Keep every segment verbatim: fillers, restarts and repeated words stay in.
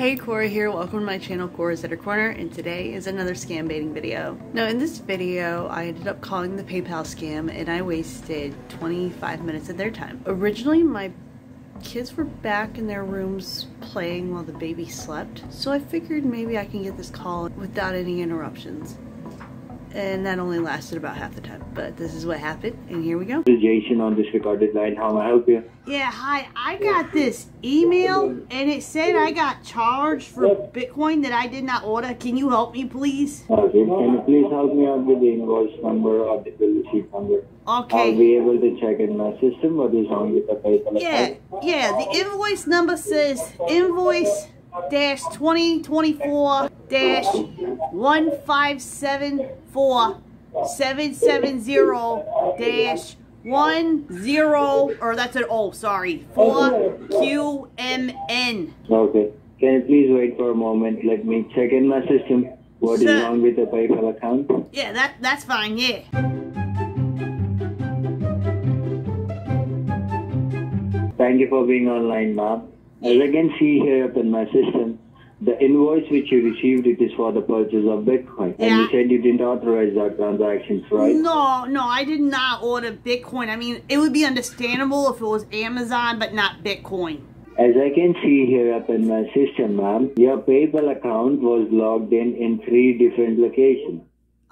Hey, Cora here, welcome to my channel, Cora's Letter Corner, and today is another scam baiting video. Now in this video, I ended up calling the PayPal scam and I wasted twenty-five minutes of their time. Originally, my kids were back in their rooms playing while the baby slept, so I figured maybe I can get this call without any interruptions. And that only lasted about half the time, but this is what happened, and here we go. This is Jason on this recorded line. How may I help you? Yeah, hi. I got this email, and it said I got charged for yes. Bitcoin that I did not order. Can you help me, please? Okay, can you please help me out with the invoice number or the bill receipt number? Okay. I'll be able to check in my system what is wrong with the PayPal. Yeah, yeah. The invoice number says invoice dash twenty twenty four dash one five seven four seven seven zero dash one zero or that's an O, sorry. Four Q M N. Okay. Can you please wait for a moment? Let me check in my system. What Sir. is wrong with the PayPal account? Yeah, that that's fine, yeah. Thank you for being online, ma'am. As I can see here up in my system, the invoice which you received, it is for the purchase of Bitcoin. Yeah. And you said you didn't authorize that transaction, right? No, no, I did not order Bitcoin. I mean, it would be understandable if it was Amazon, but not Bitcoin. As I can see here up in my system, ma'am, your PayPal account was logged in in three different locations.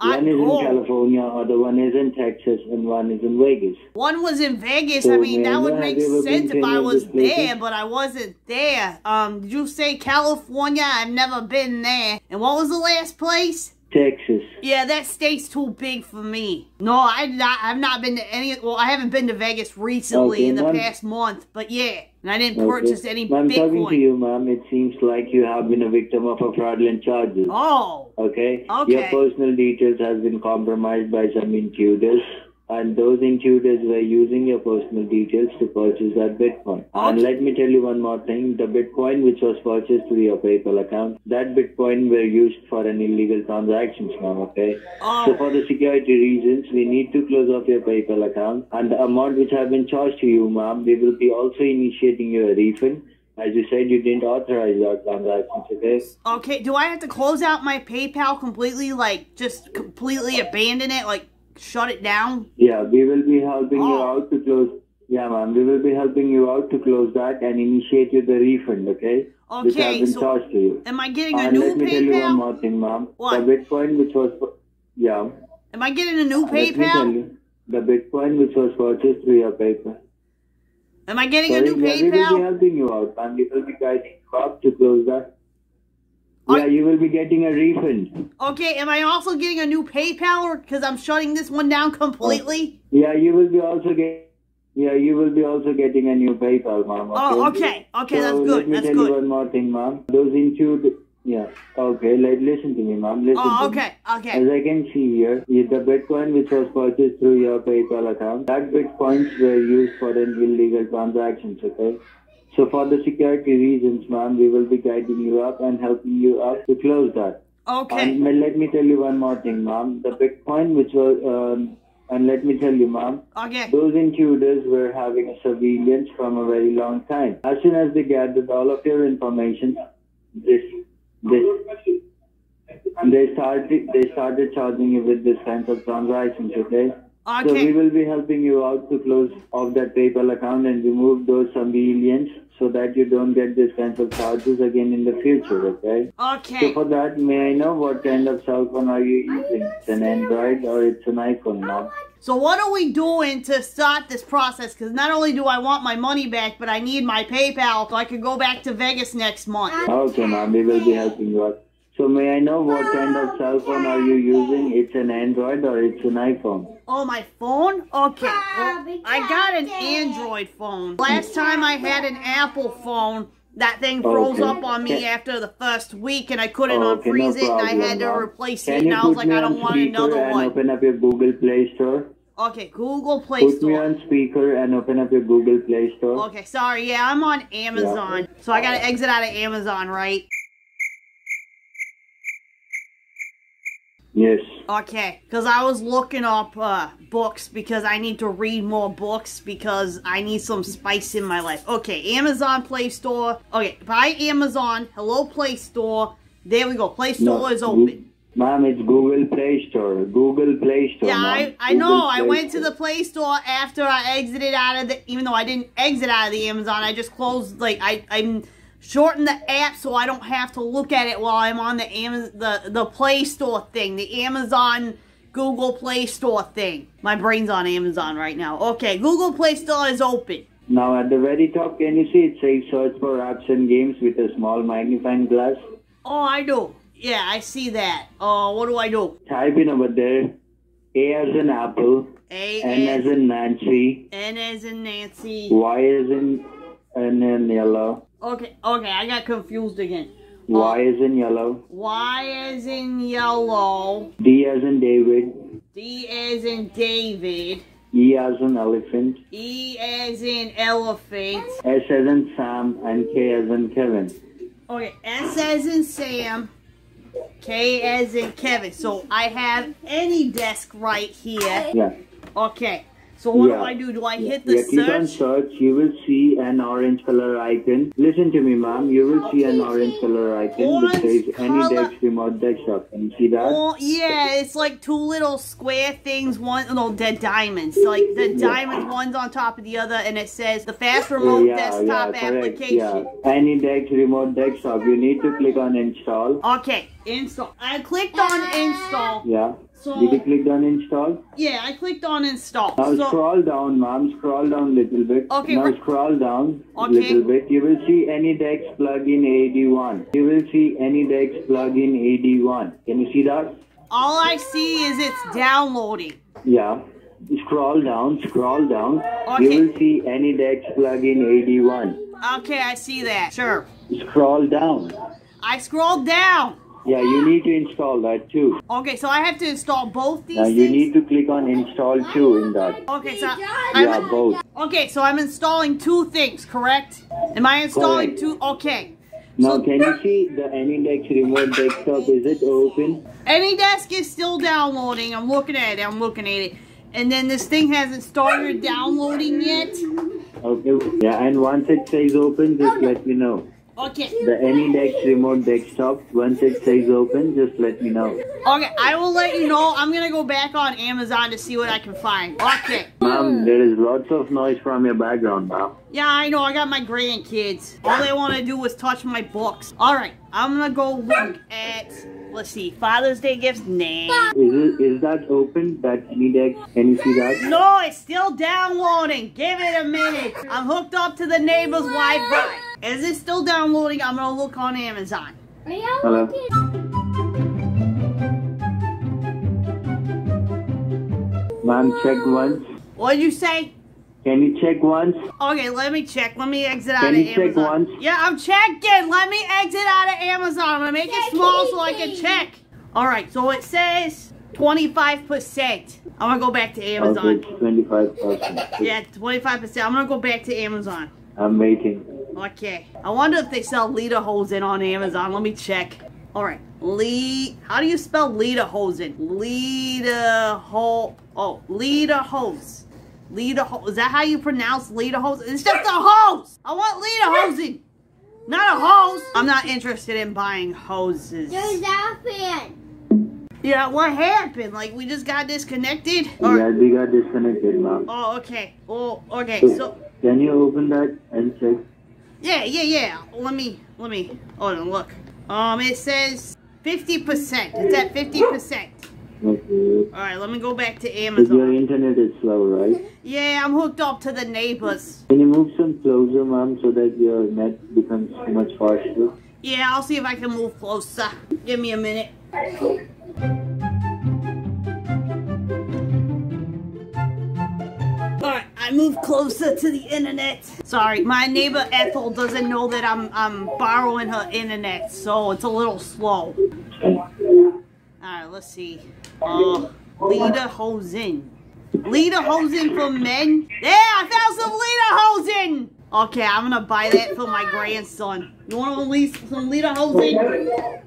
One is in California, other one is in Texas, and one is in Vegas. One was in Vegas. So I mean, that would make sense if I was there, but I wasn't there. Um, did you say California? I've never been there. And what was the last place? Texas. Yeah, that state's too big for me. No, I've not, I've not been to any, well, I haven't been to Vegas recently okay, in the past month, but yeah. And I didn't purchase okay. any Bitcoin. I'm talking to you, ma'am. It seems like you have been a victim of a fraudulent charges. Oh. Okay? Okay. Your personal details has been compromised by some intruders. And those intruders were using your personal details to purchase that Bitcoin. Okay. And let me tell you one more thing. The Bitcoin which was purchased through your PayPal account, that Bitcoin were used for an illegal transactions now, okay? Oh. So for the security reasons, we need to close off your PayPal account. And the amount which have been charged to you, ma'am, we will be also initiating your refund. As you said, you didn't authorize our transactions, okay? Okay, do I have to close out my PayPal completely, like, just completely abandon it, like, shut it down? Yeah, we will be helping oh. you out to close. Yeah, ma'am, we will be helping you out to close that and initiate you the refund, okay? Okay, which has been so charged to you. Am I getting a and new PayPal? Let me PayPal? tell you one more thing, ma'am. What? The Bitcoin which was, yeah. Am I getting a new PayPal? Let me tell you, the Bitcoin which was purchased through your PayPal. Am I getting Sorry, a new yeah, PayPal? We will be helping you out, ma'am. We will be guiding you out to close that. Yeah, you will be getting a refund. Okay, am I also getting a new PayPal or because I'm shutting this one down completely? Oh. Yeah, you will be also getting Yeah, you will be also getting a new PayPal, ma'am. Okay? Oh, okay. Okay, so that's good. Let me that's tell good. you one more thing, ma'am. Those intruders Yeah. Okay, like, listen to me, ma'am. Listen oh, okay, to me. okay. As I can see here, the Bitcoin which was purchased through your PayPal account, that Bitcoins were used for an illegal transactions, okay? So for the security reasons, ma'am, we will be guiding you up and helping you up to close that. Okay. And let me tell you one more thing, ma'am. The Bitcoin which was, um, and let me tell you, ma'am. Okay. Those intruders were having a surveillance from a very long time. As soon as they gathered all of your information, this, this, they started, they started charging you with this kind of transactions, okay? Okay. So we will be helping you out to close off that PayPal account and remove those surveillance so that you don't get this kind of charges again in the future, okay? Okay. So for that, may I know what kind of cell phone are you using? It's an Android or it's an iPhone now? So what are we doing to start this process? Because not only do I want my money back, but I need my PayPal so I can go back to Vegas next month. Okay, ma'am. We will be helping you out. So may I know what kind of cell phone are you using? It's an Android or it's an iPhone? Oh, my phone? Okay. Well, I got an Android phone. Last time I had an Apple phone, that thing froze okay. up on me after the first week and I couldn't okay, unfreeze no problem, it and I had to replace it. And I was like, I don't want another and one. Open up your Google Play Store. Okay, Google Play Put Store. Put me on speaker and open up your Google Play Store. Okay, sorry. Yeah, I'm on Amazon. Yeah. So I got to exit out of Amazon, right? Yes. Okay, because I was looking up uh, books because I need to read more books because I need some spice in my life. Okay, Amazon Play Store. Okay, buy Amazon. Hello, Play Store. There we go. Play Store no, is open. Mom, it's Google Play Store. Google Play Store. Yeah, I, I know. Play I went Store. to the Play Store after I exited out of the... Even though I didn't exit out of the Amazon, I just closed... Like, I, I'm... Shorten the app so I don't have to look at it while I'm on the Amazon, the, the Play Store thing. The Amazon, Google Play Store thing. My brain's on Amazon right now. Okay, Google Play Store is open. Now at the very top, can you see it says search for apps and games with a small magnifying glass? Oh, I do. Yeah, I see that. Oh, uh, what do I do? Type in over there. A as in apple. A N as, as in Nancy. N as in Nancy. Y as in... And then yellow. Okay, okay, I got confused again. Y uh, is in yellow. Y is in yellow. D as in David. D as in David. E as in elephant. E as in elephant. S as in Sam and K as in Kevin. Okay, S as in Sam. K as in Kevin. So I have AnyDesk right here. Yeah. Okay. So what yeah. do I do? Do I hit the yeah, search? Click on search. You will see an orange color icon. Listen to me, ma'am. You will okay. see an orange color icon. Orange that says AnyDesk remote desktop. Can you see that? Oh, yeah. It's like two little square things. One, no, they're diamonds. Like the yeah. diamond one's on top of the other, and it says the fast remote yeah, desktop yeah, application. Yeah. AnyDesk remote desktop. You need to click on install. Okay, install. I clicked on install. Yeah. So, did you click on install? Yeah, I clicked on install. Now so, scroll down, ma'am. Scroll down a little bit. Okay. Now scroll down a okay. little bit. You will see AnyDesk plugin A D one. You will see AnyDesk plugin A D one. Can you see that? All I see is it's downloading. Yeah. Scroll down. Scroll down. Okay. You will see AnyDesk plugin A D one. Okay, I see that. Sure. Scroll down. I scrolled down. Yeah, you need to install that too. Okay, so I have to install both these now you things? need to click on install too in that. Okay, so I'm yeah, both. Okay, so I'm installing two things, correct? Am I installing correct. two? Okay. Now, so, can you see the AnyDesk remote desktop? Is it open? AnyDesk is still downloading. I'm looking at it. I'm looking at it. And then this thing hasn't started downloading yet. Okay. Yeah, and once it says open, just let me know. Okay. The AnyDesk remote desktop, once it says open, just let me know. Okay, I will let you know. I'm going to go back on Amazon to see what I can find. Okay. Mom, there is lots of noise from your background, Mom. Yeah, I know. I got my grandkids. All they want to do is touch my books. All right, I'm going to go look at... Let's see, Father's Day gifts, nah. Is, it, is that open, that AnyDesk? Can you see that? No, it's still downloading. Give it a minute. I'm hooked up to the neighbor's Wi-Fi. Is it still downloading? I'm going to look on Amazon. Hello. Mom, check once. What did you say? Can you check once? Okay, let me check. Let me exit out of Amazon. Can you check once? Yeah, I'm checking. Let me exit out of Amazon. I'm going to make it small so I can check. All right, so it says twenty-five percent. I'm going to go back to Amazon. Okay, twenty-five percent. Yeah, twenty-five percent. I'm going to go back to Amazon. I'm waiting. Okay. I wonder if they sell lederhosen on Amazon. Let me check. All right. Le How do you spell lederhosen? Lederho... Oh, lederhose. Lederhose. Is that how you pronounce lederhose? It's just a hose! I want lederhosen! Not a hose! I'm not interested in buying hoses. There's that Yeah, what happened? Like, we just got disconnected? Or yeah, we got disconnected, Mom. Oh, okay. Oh, okay, so... so can you open that and check? Yeah, yeah, yeah. Let me, let me, hold on, look. Um, it says fifty percent. It's at fifty percent. Okay. Alright, let me go back to Amazon. Your internet is slow, right? Yeah, I'm hooked up to the neighbors. Can you move some closer, Mom, so that your net becomes much faster? Yeah, I'll see if I can move closer. Give me a minute. I move closer to the internet. Sorry, my neighbor Ethel doesn't know that I'm I'm borrowing her internet, so it's a little slow. All right, let's see. Uh, lederhosen, lederhosen for men. Yeah, I found some lederhosen. Okay, I'm gonna buy that for my grandson. You wanna lead, lead a whole thing?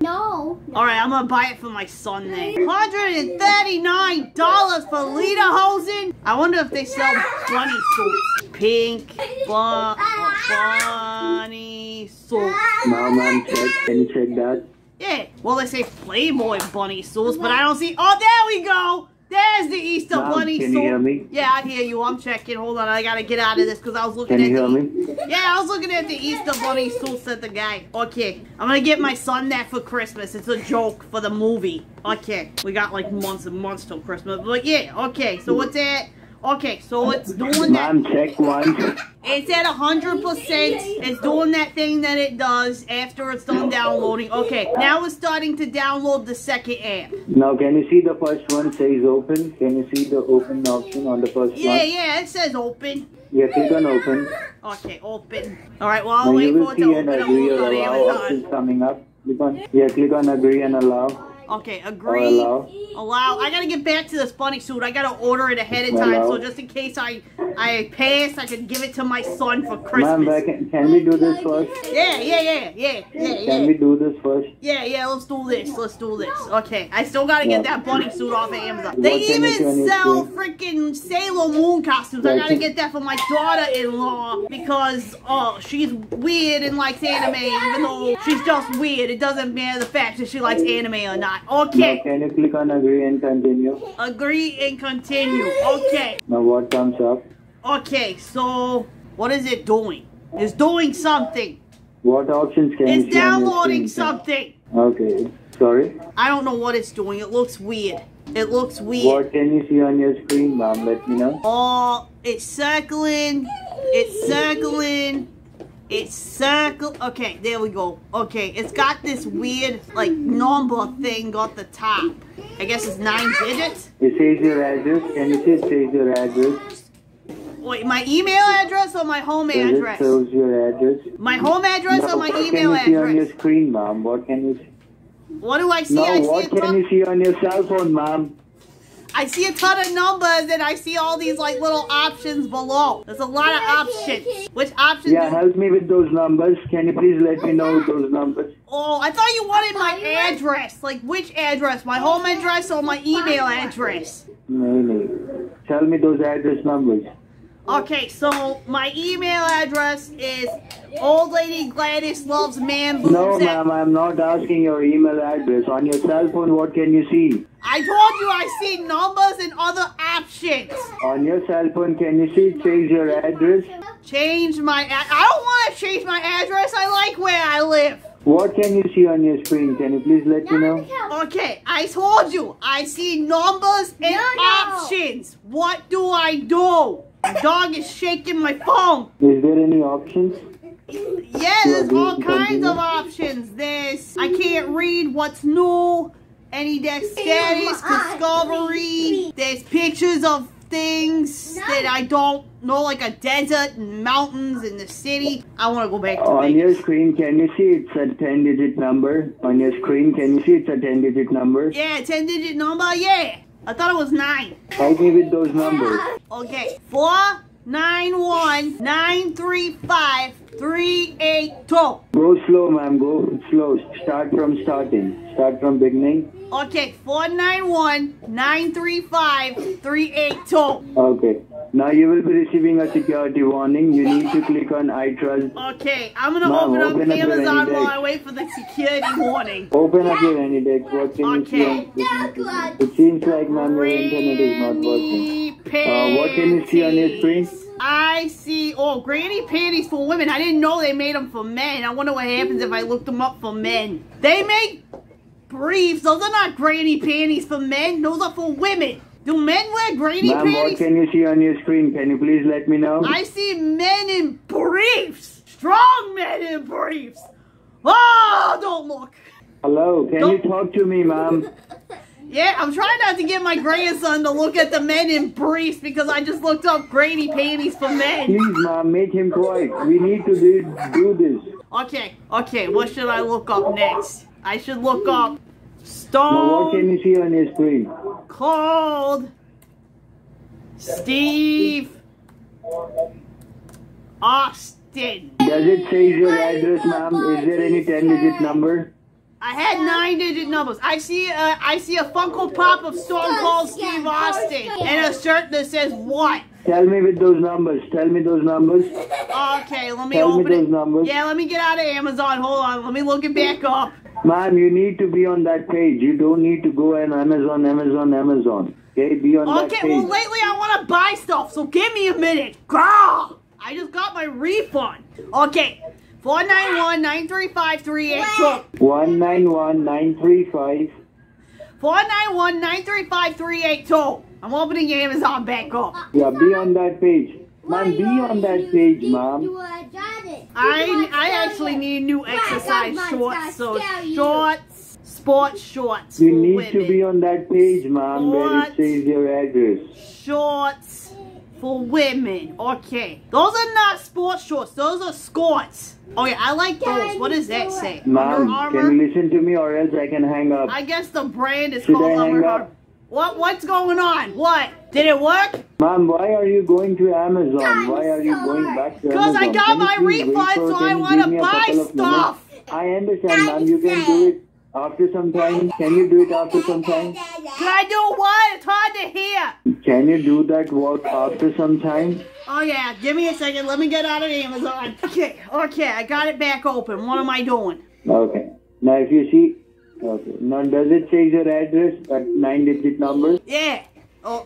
No. Alright, I'm gonna buy it for my son then. one hundred thirty-nine dollars for lederhosen? I wonder if they sell bunny socks. Pink bu bunny socks. Mom, mom, check. Can you check that? Yeah. Well, they say Playboy bunny socks, but I don't see. Oh, there we go. There's the Easter Mom, Bunny can sword. You hear me? Yeah, I hear you. I'm checking. Hold on, I gotta get out of this because I was looking can at. Can you hear me? Yeah, I was looking at the Easter Bunny sauce at the guy. Okay, I'm gonna get my son that for Christmas. It's a joke for the movie. Okay, we got like months and months till Christmas. But yeah, okay. So what's that? Okay, so it's doing that. Mom, check one. It's at one hundred percent. It's doing that thing that it does after it's done downloading. Okay, now it's starting to download the second app. Now, can you see the first one says open? Can you see the open option on the first yeah, one? Yeah, yeah, it says open. Yeah, click on open. Okay, open. All right, well, I'll now wait for it to open up on Amazon. Coming up. Click on, yeah, click on agree and allow. Okay, agree, allow. allow. I gotta get back to this bunny suit. I gotta order it ahead of time, allow. so just in case I I pass, I can give it to my son for Christmas. Mom, can, can we do this first? Yeah, yeah, yeah, yeah, yeah. Can yeah. we do this first? Yeah, yeah, let's do this, let's do this. Okay, I still gotta yeah. get that bunny suit off of Amazon. What they even sell freaking Sailor Moon costumes. Like I gotta get that for my daughter-in-law because oh, she's weird and likes anime, even though she's just weird. It doesn't matter the fact that she likes anime or not. Okay. Now can you click on agree and continue? Agree and continue. Okay. Now what comes up? Okay, so what is it doing? It's doing something. What options can it's you see? It's downloading something. Okay. Sorry? I don't know what it's doing. It looks weird. It looks weird. What can you see on your screen, Mom? Let me know. Oh, it's circling. It's circling. It's circle. Okay, there we go. Okay, it's got this weird, like, number thing on the top. I guess it's nine digits. It says your address, and it says your address. Wait, my email address or my home address? It shows your address. My home address no, or my email address? What can you see address? on your screen, Mom? What can you see? What do I see? No, I what see can you see on your cell phone, Mom? I see a ton of numbers and I see all these like little options below. There's a lot of options. Which options? Yeah, help me with those numbers. Can you please let me know those numbers? Oh, I thought you wanted my address. Like which address? My home address or my email address? No, no. Tell me those address numbers. Okay, so my email address is Old Lady Gladys Loves Man Boobs. No, ma'am, I'm not asking your email address. On your cell phone, what can you see? I told you I see numbers and other options. On your cell phone, can you see change your address? Change my address. I don't want to change my address. I like where I live. What can you see on your screen? Can you please let me know? Okay, I told you. I see numbers and no, no. options. What do I do? My dog is shaking my phone. Is there any options? Yeah, there's all kinds of options. There's, I can't read what's new. AnyDesk status, discovery. There's pictures of things that I don't know, like a desert and mountains in the city. I want to go back to On Vegas. your screen, can you see it's a ten-digit number? On your screen, can you see it's a ten-digit number? Yeah, ten-digit number, yeah. I thought it was nine. Help me with those numbers. Okay. Four, nine, one, nine, three, five, three, eight, two. Go slow, ma'am. Go slow. Start from starting. Start from beginning. Okay. Four, nine, one, nine, three, five, three, eight, two. Okay. Now you will be receiving a security warning. You need to click on I trust. Okay, I'm gonna Mom, open up open Amazon up while I wait for the security warning. Open up your AnyDesk. What can okay. you see? On it seems like ma'am, your internet is not working. Uh, what can you see on your screen? I see, oh, granny panties for women. I didn't know they made them for men. I wonder what happens if I look them up for men. They make briefs. Those are not granny panties for men. Those are for women. Do men wear granny Ma'am, panties? Ma'am, what can you see on your screen? Can you please let me know? I see men in briefs. Strong men in briefs. Oh, don't look. Hello, can don't. you talk to me, Mom? Yeah, I'm trying not to get my grandson to look at the men in briefs because I just looked up granny panties for men. Please, Mom, make him quiet. We need to do, do this. Okay, okay, what should I look up next? I should look up... Storm. Now what can you see on your screen? Called Steve Austin. didn't. Does it say your address, ma'am? Is there any ten digit number? I had nine digit numbers. I see a, I see a Funko Pop of Storm called Steve Austin and a shirt that says what? Tell me with those numbers. Tell me those numbers. Okay, let me Tell open me those it. Numbers. Yeah, let me get out of Amazon. Hold on. Let me look it back up. Ma'am, you need to be on that page. You don't need to go on Amazon, Amazon, Amazon. Okay, be on okay, that page. Okay, well, lately I want to buy stuff, so give me a minute. Girl, I just got my refund. Okay, four nine one, nine three five, three eight two. one nine one, nine three five. four nine one, nine three five, three eight two. I'm opening Amazon back up. Yeah, be on that page. Mom, be on that page, Mom. I, I actually need new exercise shorts, so shorts, sports shorts. You need to be on that page, Mom, where it says your address. Shorts for women. Okay. Those are not sports shorts. Those are skorts. Oh yeah, I like those. What does that say? Mom, can you listen to me or else I can hang up? I guess the brand is called Under Armour. What? What's going on? What? Did it work? Mom, why are you going to Amazon? God, why are you going back to Amazon? Because I got my refund, so I want to buy stuff. I understand, ma'am. You can do it after some time. Can you do it after some time? Can I do what? It's hard to hear. Can you do that work after some time? Oh, yeah. Give me a second. Let me get out of Amazon. Okay. Okay. I got it back open. What am I doing? Okay. Now, if you see... Okay. Now, does it say your address at nine digit numbers? Yeah. Oh,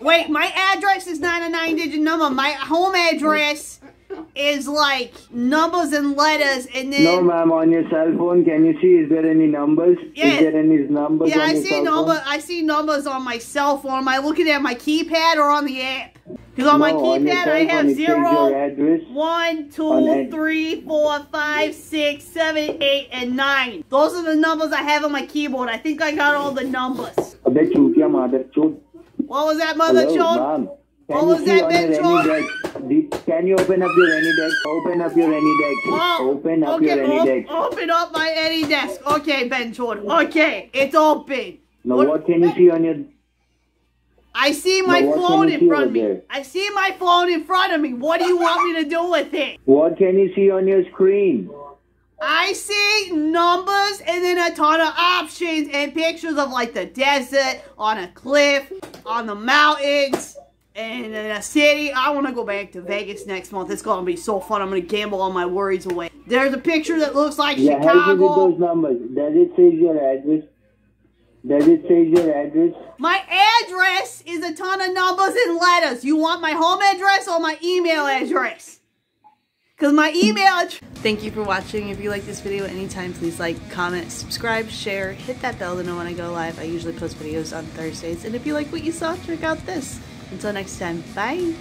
wait. My address is not a nine digit number. My home address is like numbers and letters, and then. No, ma'am. On your cell phone, can you see? Is there any numbers? Yeah. Is there any numbers? Yeah, on I your see cell number. Phone? I see numbers on my cell phone. Am I looking at my keypad or on the app? Because on no, my keypad, on I have zero, one, two, three, four, five, six, seven, eight, and nine. Those are the numbers I have on my keyboard. I think I got all the numbers. What was that, mother chode? What was that, bitch chode? Can you open up your AnyDesk? Open up your AnyDesk. Oh, open up okay, your AnyDesk. Op open up my AnyDesk. Okay, Ben Chode. Okay, it's open. Now, what, what can you see on your... I see my phone in front of me. I see my phone in front of me. What do you want me to do with it? What can you see on your screen? I see numbers and then a ton of options and pictures of like the desert, on a cliff, on the mountains, and in a city. I want to go back to Vegas next month. It's going to be so fun. I'm going to gamble all my worries away. There's a picture that looks like yeah, Chicago. How do you get those numbers? Does it say your address? Does it say your address? My address is a ton of numbers and letters. You want my home address or my email address? Because my email address... Thank you for watching. If you like this video at any time, please like, comment, subscribe, share, hit that bell to know when I go live. I usually post videos on Thursdays. And if you like what you saw, check out this. Until next time, bye.